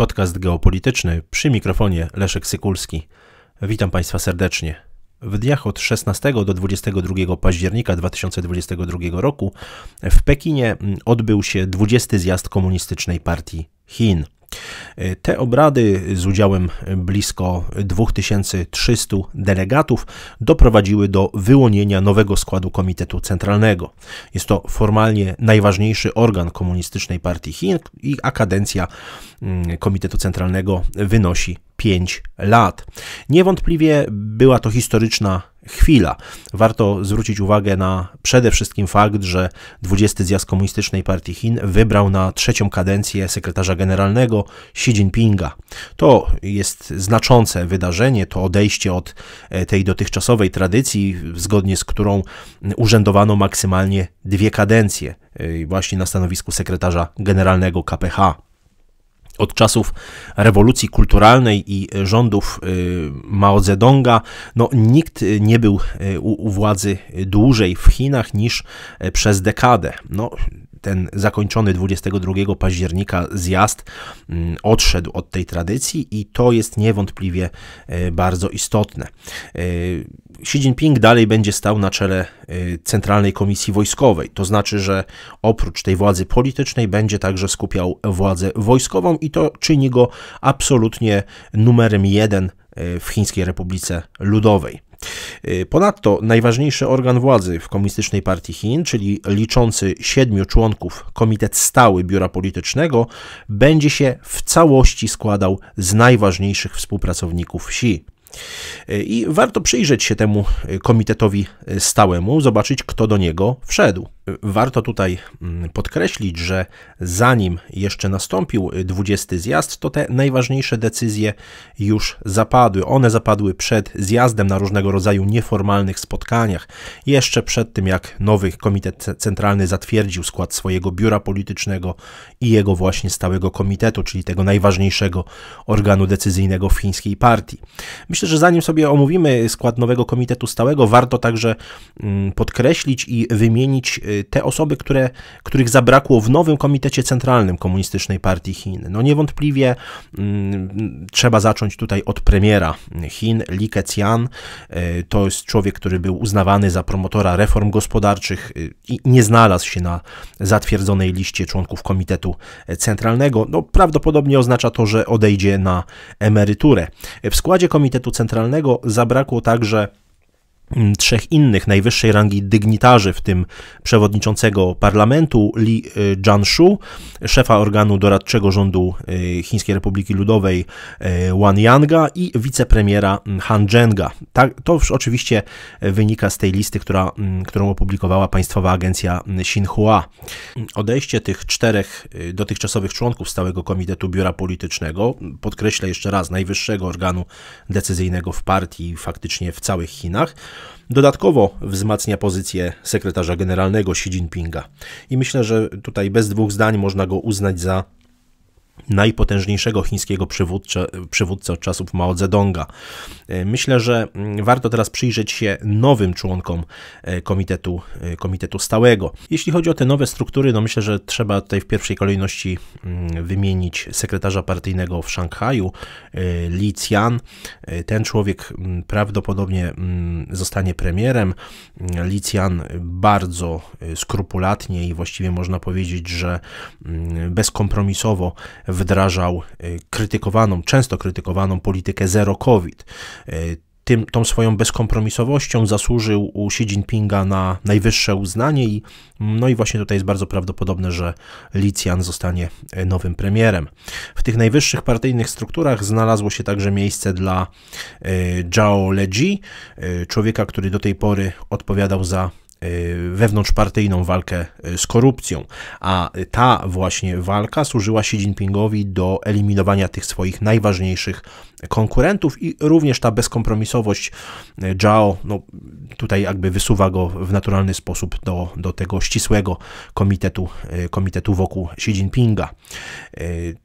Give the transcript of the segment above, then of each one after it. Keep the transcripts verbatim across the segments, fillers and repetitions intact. Podcast geopolityczny przy mikrofonie Leszek Sykulski. Witam Państwa serdecznie. W dniach od szesnastego do dwudziestego drugiego października dwa tysiące dwudziestego drugiego roku w Pekinie odbył się dwudziesty Zjazd Komunistycznej Partii Chin. Te obrady z udziałem blisko dwa tysiące trzystu delegatów doprowadziły do wyłonienia nowego składu Komitetu Centralnego. Jest to formalnie najważniejszy organ Komunistycznej Partii Chin, a kadencja Komitetu Centralnego wynosi pięć lat. Niewątpliwie była to historyczna chwila. Warto zwrócić uwagę na przede wszystkim fakt, że dwudziesty Zjazd Komunistycznej Partii Chin wybrał na trzecią kadencję sekretarza generalnego Xi Jinpinga. To jest znaczące wydarzenie, to odejście od tej dotychczasowej tradycji, zgodnie z którą urzędowano maksymalnie dwie kadencje właśnie na stanowisku sekretarza generalnego K P H. Od czasów rewolucji kulturalnej i rządów Mao Zedonga no, nikt nie był u, u władzy dłużej w Chinach niż przez dekadę. No, ten zakończony dwudziestego drugiego października zjazd odszedł od tej tradycji i to jest niewątpliwie bardzo istotne. Xi Jinping dalej będzie stał na czele Centralnej Komisji Wojskowej, to znaczy, że oprócz tej władzy politycznej będzie także skupiał władzę wojskową i to czyni go absolutnie numerem jeden w Chińskiej Republice Ludowej. Ponadto najważniejszy organ władzy w Komunistycznej Partii Chin, czyli liczący siedmiu członków Komitet Stały Biura Politycznego, będzie się w całości składał z najważniejszych współpracowników Xi. I warto przyjrzeć się temu komitetowi stałemu, zobaczyć, kto do niego wszedł. Warto tutaj podkreślić, że zanim jeszcze nastąpił dwudziesty zjazd, to te najważniejsze decyzje już zapadły. One zapadły przed zjazdem na różnego rodzaju nieformalnych spotkaniach. Jeszcze przed tym, jak nowy komitet centralny zatwierdził skład swojego biura politycznego i jego właśnie stałego komitetu, czyli tego najważniejszego organu decyzyjnego w chińskiej partii. Myślę, że zanim sobie omówimy skład nowego komitetu stałego, warto także podkreślić i wymienić te osoby, które, których zabrakło w nowym Komitecie Centralnym Komunistycznej Partii Chin. No niewątpliwie hmm, trzeba zacząć tutaj od premiera Chin, Li Keqiang. To jest człowiek, który był uznawany za promotora reform gospodarczych i nie znalazł się na zatwierdzonej liście członków Komitetu Centralnego. No, prawdopodobnie oznacza to, że odejdzie na emeryturę. W składzie Komitetu Centralnego zabrakło także trzech innych najwyższej rangi dygnitarzy, w tym przewodniczącego parlamentu Li Zhanshu, szefa organu doradczego rządu Chińskiej Republiki Ludowej Wang Yanga i wicepremiera Han Zhenga. To już oczywiście wynika z tej listy, która, którą opublikowała państwowa agencja Xinhua. Odejście tych czterech dotychczasowych członków Stałego Komitetu Biura Politycznego, podkreślę jeszcze raz, najwyższego organu decyzyjnego w partii, faktycznie w całych Chinach, dodatkowo wzmacnia pozycję sekretarza generalnego Xi Jinpinga. I myślę, że tutaj bez dwóch zdań można go uznać za najpotężniejszego chińskiego przywódcę, przywódcę od czasów Mao Zedonga. Myślę, że warto teraz przyjrzeć się nowym członkom Komitetu, komitetu Stałego. Jeśli chodzi o te nowe struktury, no myślę, że trzeba tutaj w pierwszej kolejności wymienić sekretarza partyjnego w Szanghaju, Li Qian. Ten człowiek prawdopodobnie zostanie premierem. Li Qian bardzo skrupulatnie i właściwie można powiedzieć, że bezkompromisowo wdrażał krytykowaną, często krytykowaną politykę zero COVID. Tym, tą swoją bezkompromisowością zasłużył u Xi Jinpinga na najwyższe uznanie i no i właśnie tutaj jest bardzo prawdopodobne, że Li Qian zostanie nowym premierem. W tych najwyższych partyjnych strukturach znalazło się także miejsce dla Zhao Leji, człowieka, który do tej pory odpowiadał za wewnątrzpartyjną walkę z korupcją, a ta właśnie walka służyła Xi Jinpingowi do eliminowania tych swoich najważniejszych konkurentów i również ta bezkompromisowość Zhao no, tutaj jakby wysuwa go w naturalny sposób do, do tego ścisłego komitetu, komitetu wokół Xi Jinpinga.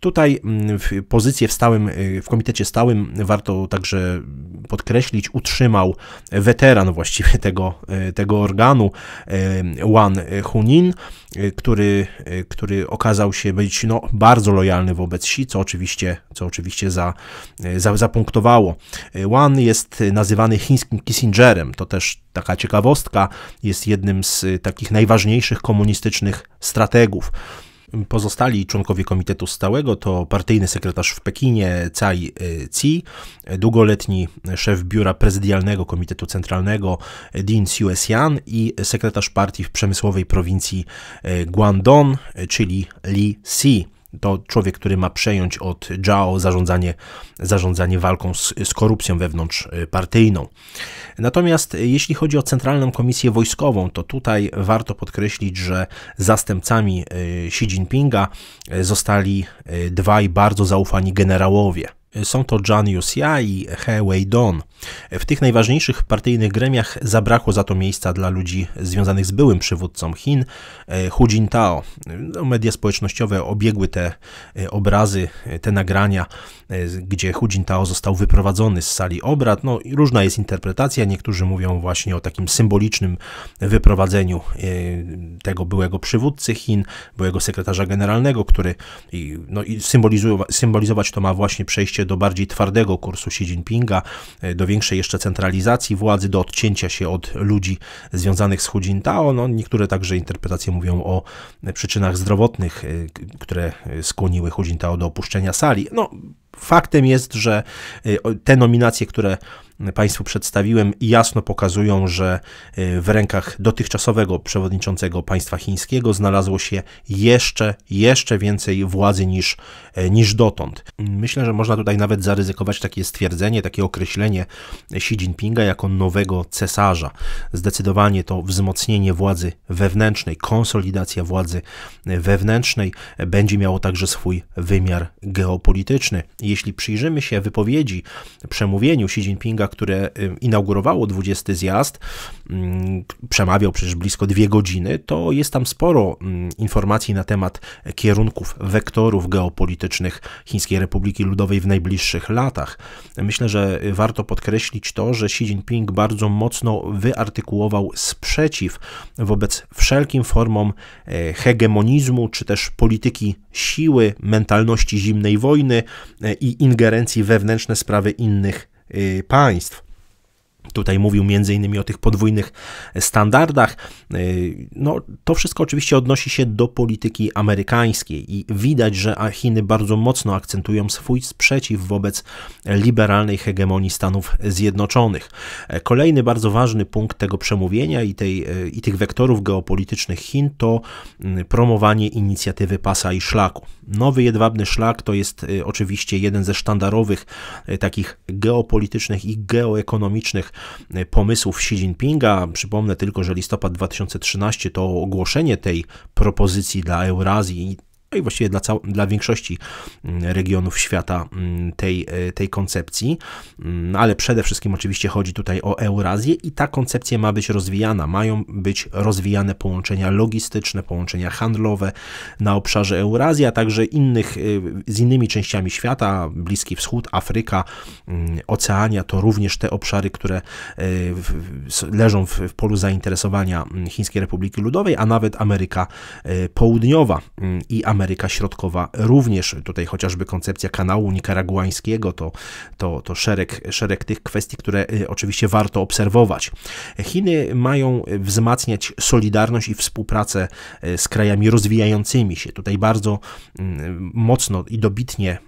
Tutaj w pozycję w, stałym, w komitecie stałym warto także podkreślić, utrzymał weteran właściwie tego, tego organu, Wan Hunin, który, który okazał się być no, bardzo lojalny wobec Xi, co oczywiście, co oczywiście za, za, zapunktowało. Wan jest nazywany chińskim Kissingerem, to też taka ciekawostka, jest jednym z takich najważniejszych komunistycznych strategów. Pozostali członkowie Komitetu Stałego to partyjny sekretarz w Pekinie Cai Xi, długoletni szef biura prezydialnego Komitetu Centralnego Din Xiuxian i sekretarz partii w przemysłowej prowincji Guangdong, czyli Li Si. To człowiek, który ma przejąć od Zhao zarządzanie, zarządzanie walką z, z korupcją wewnątrzpartyjną. Natomiast jeśli chodzi o Centralną Komisję Wojskową, to tutaj warto podkreślić, że zastępcami Xi Jinpinga zostali dwaj bardzo zaufani generałowie. Są to Zhang Yuxia i He Weidong. W tych najważniejszych partyjnych gremiach zabrakło za to miejsca dla ludzi związanych z byłym przywódcą Chin, Hu Jintao. Media społecznościowe obiegły te obrazy, te nagrania, gdzie Hu Jintao został wyprowadzony z sali obrad. No, różna jest interpretacja, niektórzy mówią właśnie o takim symbolicznym wyprowadzeniu tego byłego przywódcy Chin, byłego sekretarza generalnego, który no, symbolizować to ma właśnie przejście do bardziej twardego kursu Xi Jinpinga, do większej jeszcze centralizacji władzy, do odcięcia się od ludzi związanych z Hu Jintao. No, niektóre także interpretacje mówią o przyczynach zdrowotnych, które skłoniły Hu Jintao do opuszczenia sali. No, faktem jest, że te nominacje, które Państwu przedstawiłem, jasno pokazują, że w rękach dotychczasowego przewodniczącego państwa chińskiego znalazło się jeszcze, jeszcze więcej władzy niż, niż dotąd. Myślę, że można tutaj nawet zaryzykować takie stwierdzenie, takie określenie Xi Jinpinga jako nowego cesarza. Zdecydowanie to wzmocnienie władzy wewnętrznej, konsolidacja władzy wewnętrznej będzie miało także swój wymiar geopolityczny. Jeśli przyjrzymy się wypowiedzi, przemówieniu Xi Jinpinga, które inaugurowało dwudziesty zjazd, przemawiał przecież blisko dwie godziny, to jest tam sporo informacji na temat kierunków, wektorów geopolitycznych Chińskiej Republiki Ludowej w najbliższych latach. Myślę, że warto podkreślić to, że Xi Jinping bardzo mocno wyartykułował sprzeciw wobec wszelkim formom hegemonizmu, czy też polityki siły, mentalności zimnej wojny i ingerencji wewnętrzne sprawy innych państw. Tutaj mówił między innymi o tych podwójnych standardach. No, to wszystko oczywiście odnosi się do polityki amerykańskiej i widać, że Chiny bardzo mocno akcentują swój sprzeciw wobec liberalnej hegemonii Stanów Zjednoczonych. Kolejny bardzo ważny punkt tego przemówienia i, tej, i tych wektorów geopolitycznych Chin to promowanie inicjatywy pasa i szlaku. Nowy jedwabny szlak to jest oczywiście jeden ze sztandarowych takich geopolitycznych i geoekonomicznych pomysłów Xi Jinpinga. Przypomnę tylko, że listopad dwa tysiące trzynastego to ogłoszenie tej propozycji dla Eurazji i właściwie dla, dla większości regionów świata tej, tej koncepcji, ale przede wszystkim oczywiście chodzi tutaj o Eurazję i ta koncepcja ma być rozwijana, mają być rozwijane połączenia logistyczne, połączenia handlowe na obszarze Eurazji, a także innych, z innymi częściami świata, Bliski Wschód, Afryka, Oceania, to również te obszary, które leżą w, w polu zainteresowania Chińskiej Republiki Ludowej, a nawet Ameryka Południowa i Ameryka Ameryka Środkowa również, tutaj chociażby koncepcja kanału nikaraguańskiego, to, to, to szereg, szereg tych kwestii, które oczywiście warto obserwować. Chiny mają wzmacniać solidarność i współpracę z krajami rozwijającymi się. Tutaj bardzo mocno i dobitnie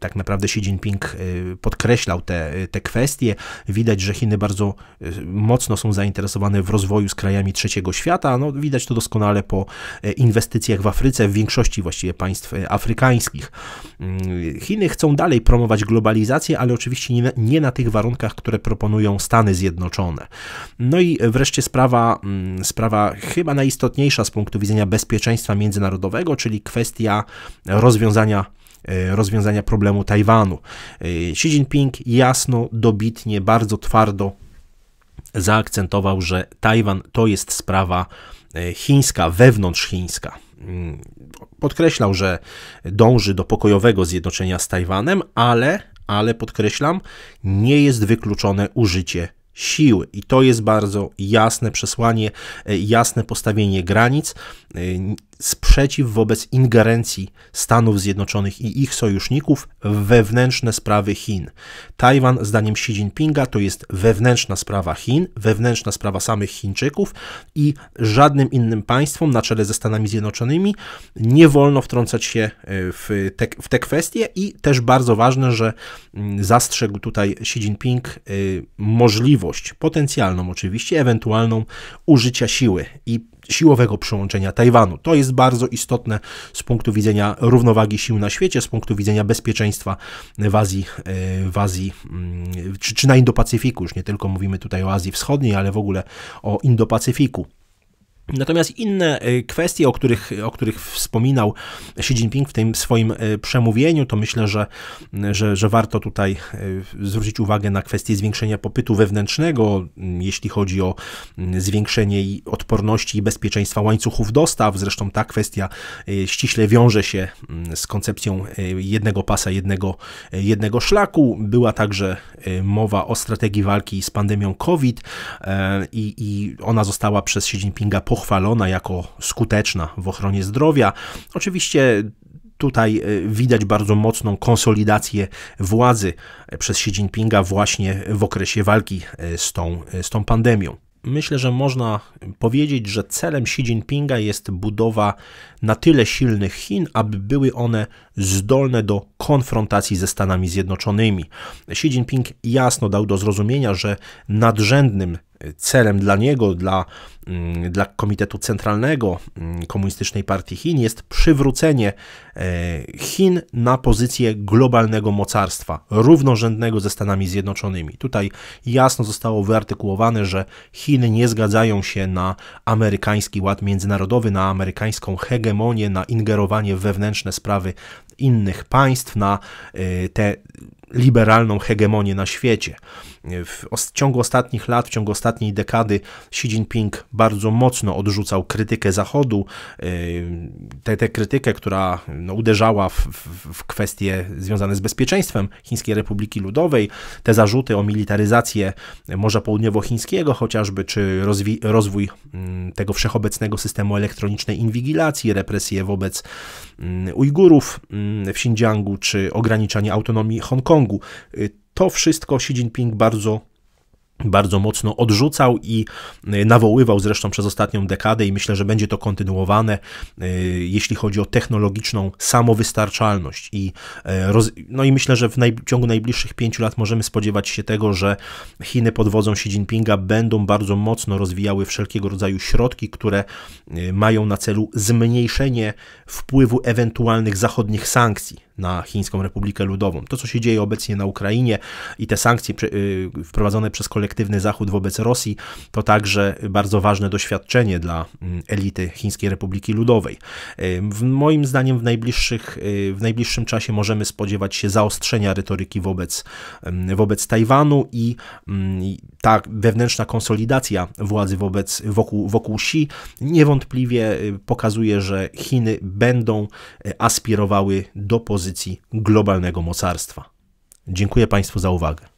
tak naprawdę Xi Jinping podkreślał te, te kwestie. Widać, że Chiny bardzo mocno są zainteresowane w rozwoju z krajami trzeciego świata. No, widać to doskonale po inwestycjach w Afryce, w większości właściwie państw afrykańskich. Chiny chcą dalej promować globalizację, ale oczywiście nie na, nie na tych warunkach, które proponują Stany Zjednoczone. No i wreszcie sprawa, sprawa chyba najistotniejsza z punktu widzenia bezpieczeństwa międzynarodowego, czyli kwestia rozwiązania rozwiązania problemu Tajwanu. Xi Jinping jasno, dobitnie, bardzo twardo zaakcentował, że Tajwan to jest sprawa chińska, wewnątrzchińska. Podkreślał, że dąży do pokojowego zjednoczenia z Tajwanem, ale, ale podkreślam, nie jest wykluczone użycie siły. I to jest bardzo jasne przesłanie, jasne postawienie granic, sprzeciw wobec ingerencji Stanów Zjednoczonych i ich sojuszników w wewnętrzne sprawy Chin. Tajwan, zdaniem Xi Jinpinga, to jest wewnętrzna sprawa Chin, wewnętrzna sprawa samych Chińczyków i żadnym innym państwom, na czele ze Stanami Zjednoczonymi, nie wolno wtrącać się w te, w te kwestie i też bardzo ważne, że zastrzegł tutaj Xi Jinping możliwość, potencjalną oczywiście, ewentualną użycia siły i siłowego przyłączenia Tajwanu. To jest bardzo istotne z punktu widzenia równowagi sił na świecie, z punktu widzenia bezpieczeństwa w Azji, w Azji czy, czy na Indopacyfiku. Już nie tylko mówimy tutaj o Azji Wschodniej, ale w ogóle o Indopacyfiku. Natomiast inne kwestie, o których, o których wspominał Xi Jinping w tym swoim przemówieniu, to myślę, że, że, że warto tutaj zwrócić uwagę na kwestię zwiększenia popytu wewnętrznego, jeśli chodzi o zwiększenie odporności i bezpieczeństwa łańcuchów dostaw. Zresztą ta kwestia ściśle wiąże się z koncepcją jednego pasa, jednego, jednego szlaku. Była także mowa o strategii walki z pandemią COVID i, i ona została przez Xi Jinpinga pochwalona jako skuteczna w ochronie zdrowia. Oczywiście tutaj widać bardzo mocną konsolidację władzy przez Xi Jinpinga właśnie w okresie walki z tą, z tą pandemią. Myślę, że można powiedzieć, że celem Xi Jinpinga jest budowa na tyle silnych Chin, aby były one zdolne do konfrontacji ze Stanami Zjednoczonymi. Xi Jinping jasno dał do zrozumienia, że nadrzędnym celem dla niego, dla, dla Komitetu Centralnego Komunistycznej Partii Chin jest przywrócenie Chin na pozycję globalnego mocarstwa, równorzędnego ze Stanami Zjednoczonymi. Tutaj jasno zostało wyartykułowane, że Chiny nie zgadzają się na amerykański ład międzynarodowy, na amerykańską hegemonię, na ingerowanie w wewnętrzne sprawy innych państw, na te liberalną hegemonię na świecie. W ciągu ostatnich lat, w ciągu ostatniej dekady Xi Jinping bardzo mocno odrzucał krytykę Zachodu, tę, tę krytykę, która no, uderzała w, w, w kwestie związane z bezpieczeństwem Chińskiej Republiki Ludowej, te zarzuty o militaryzację Morza Południowochińskiego chociażby, czy rozwój tego wszechobecnego systemu elektronicznej inwigilacji, represje wobec Ujgurów w Xinjiangu, czy ograniczanie autonomii Hongkongu. To wszystko Xi Jinping bardzo, bardzo mocno odrzucał i nawoływał zresztą przez ostatnią dekadę i myślę, że będzie to kontynuowane, jeśli chodzi o technologiczną samowystarczalność. I, roz... no i myślę, że w naj... ciągu najbliższych pięciu lat możemy spodziewać się tego, że Chiny pod wodzą Xi Jinpinga będą bardzo mocno rozwijały wszelkiego rodzaju środki, które mają na celu zmniejszenie wpływu ewentualnych zachodnich sankcji na Chińską Republikę Ludową. To, co się dzieje obecnie na Ukrainie i te sankcje wprowadzone przez kolektywny Zachód wobec Rosji, to także bardzo ważne doświadczenie dla elity Chińskiej Republiki Ludowej. W moim zdaniem w, najbliższych, w najbliższym czasie możemy spodziewać się zaostrzenia retoryki wobec, wobec Tajwanu i ta wewnętrzna konsolidacja władzy wobec, wokół, wokół Xi niewątpliwie pokazuje, że Chiny będą aspirowały do pozycji globalnego mocarstwa. Dziękuję Państwu za uwagę.